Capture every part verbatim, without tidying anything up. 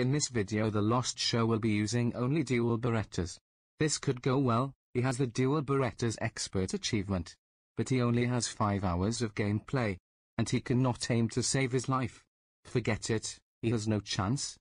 In this video the Lost Show will be using only dual Berettas. This could go well, he has the dual Berettas expert achievement. But he only has five hours of gameplay. And he cannot aim to save his life. Forget it, he has no chance.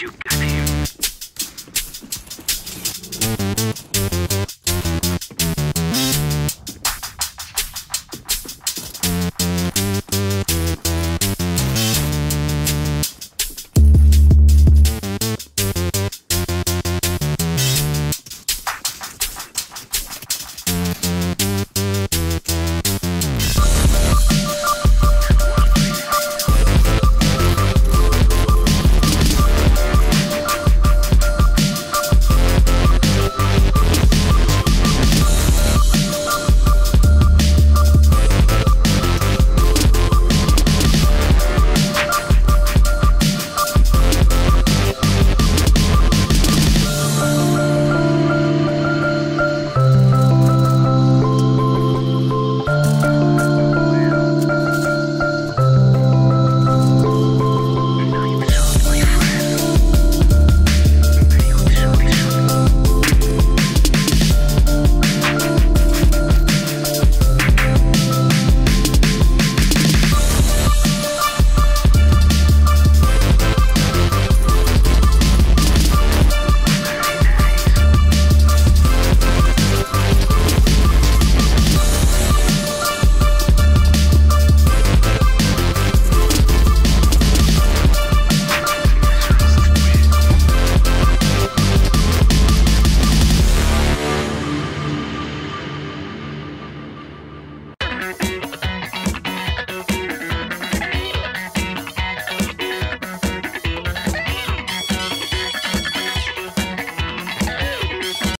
you got here.